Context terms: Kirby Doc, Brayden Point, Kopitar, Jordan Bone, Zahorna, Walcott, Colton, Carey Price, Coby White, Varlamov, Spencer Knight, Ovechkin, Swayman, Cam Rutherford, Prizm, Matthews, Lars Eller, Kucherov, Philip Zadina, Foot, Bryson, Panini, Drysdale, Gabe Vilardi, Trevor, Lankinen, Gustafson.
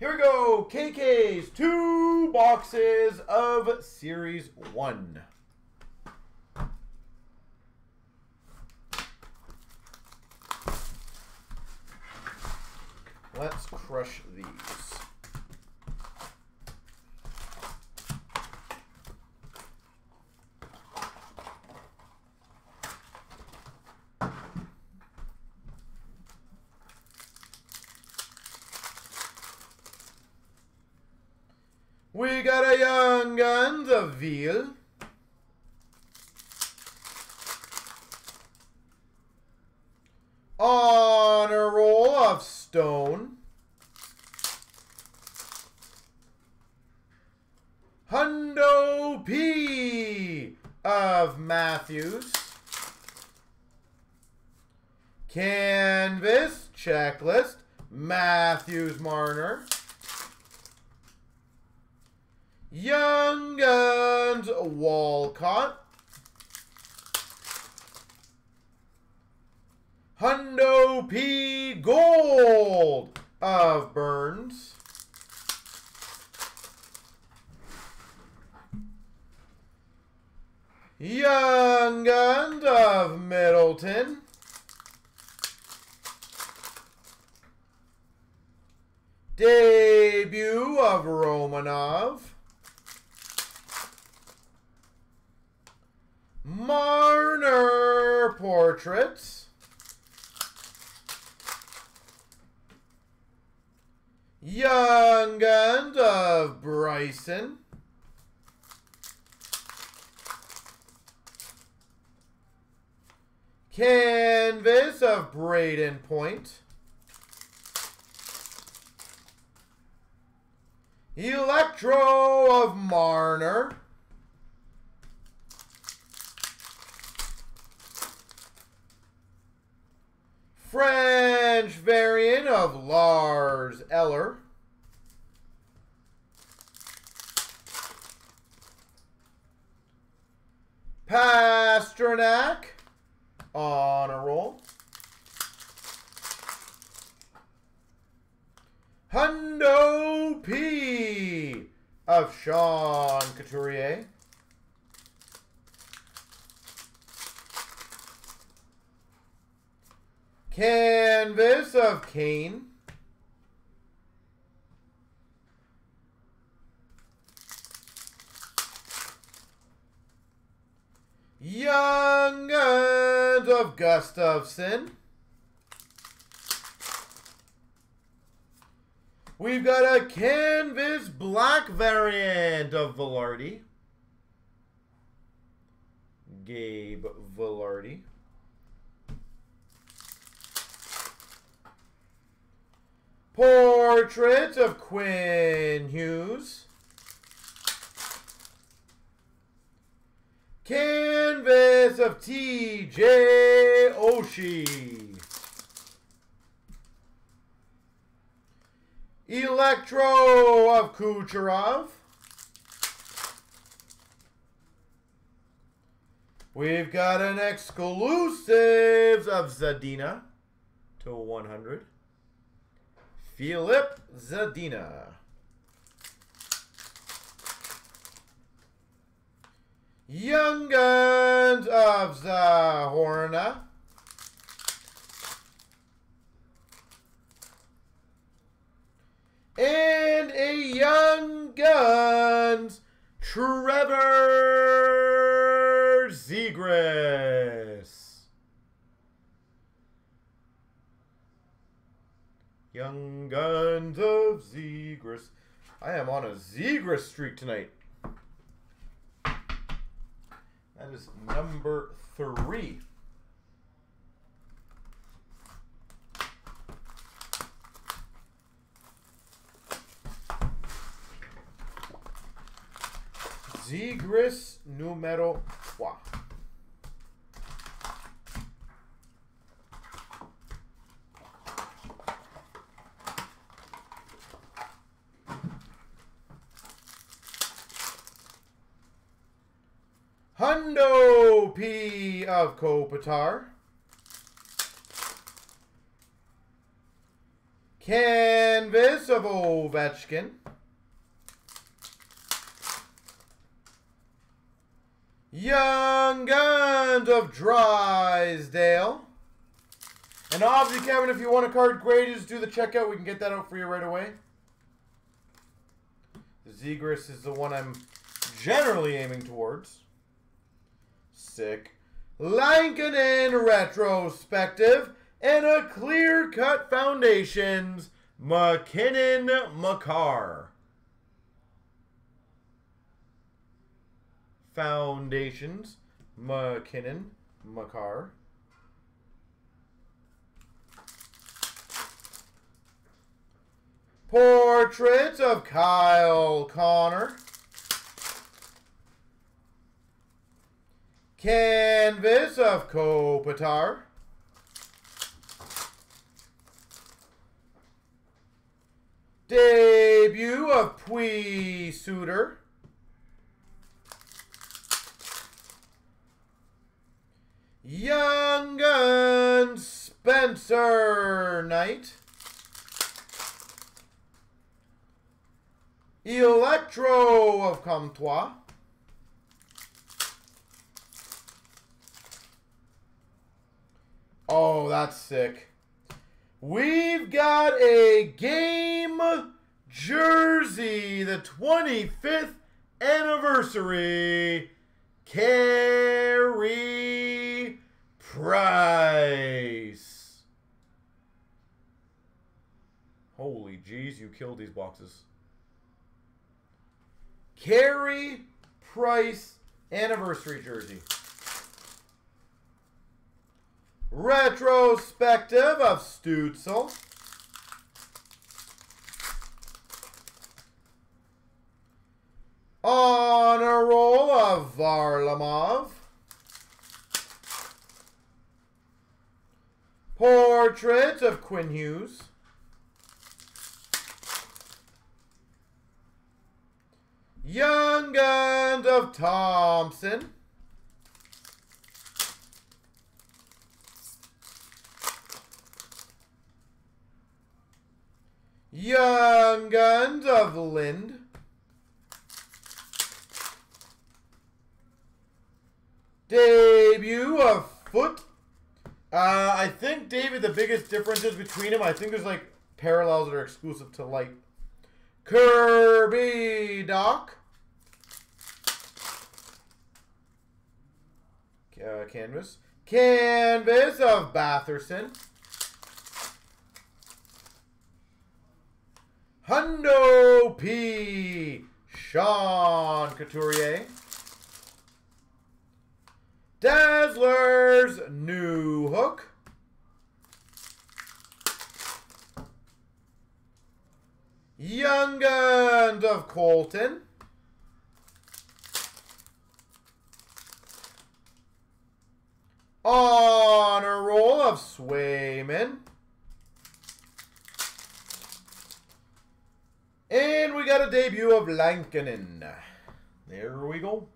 Here we go. KK's 2 boxes of Series 1. Let's crush these. We got a Young Guns of Veal. Honor Roll of Stone. 100 P of Matthews. Canvas Checklist, Matthews Marner. Young Guns, Walcott. Hundo P Gold of Burns. Young Guns of Middleton. Debut of Romanov. Marner Portraits. Young Guns of Bryson. Canvas of Brayden Point. Electro of Marner. French variant of Lars Eller. Pasternak on a roll. Hundo P of Sean Couturier. Canvas of Kane. Young Guns of Gustafson. We've got a canvas black variant of Vilardi. Gabe Vilardi. Portraits of Quinn Hughes. Canvas of T.J. Oshie. Electro of Kucherov. We've got an exclusive of Zadina /100. Philip Zadina. Young Guns of Zahorna. And a Young Guns Trevor Zegras. Young Guns of Zegras. I am on a Zegras streak tonight. That is number 3. Zegras numero 3. Hundo P of Kopitar. Canvas 6 of Ovechkin. Young Guns of Drysdale. And obviously, Kevin, if you want a card graded, just do the checkout. We can get that out for you right away. The Zegras is the one I'm generally aiming towards. Sick. Lankinen retrospective. And a clear-cut foundations. McKinnon-McCarr. Foundations. McKinnon-McCarr. Portraits of Kyle Connor. Canvas of Kopitar. Debut of Pui Suter. Young Guns Spencer Knight. Electro of Comtois. Oh, that's sick. We've got a game jersey, the 25th anniversary, Carey Price. Holy jeez, you killed these boxes. Carey Price anniversary jersey. Retrospective of Stutzel. Honor roll of Varlamov. Portrait of Quinn Hughes. Young Guns of Thompson. Young Guns of Lind. Debut of Foot. I think, David, the biggest differences between them, I think there's like parallels that are exclusive to Light. Kirby Doc. Canvas. Canvas of Batherson. Hundo P. Sean Couturier. Dazzler's New Hook. Young Guns of Colton. Honor roll of Swayman. And we got a debut of Lankinen. There we go.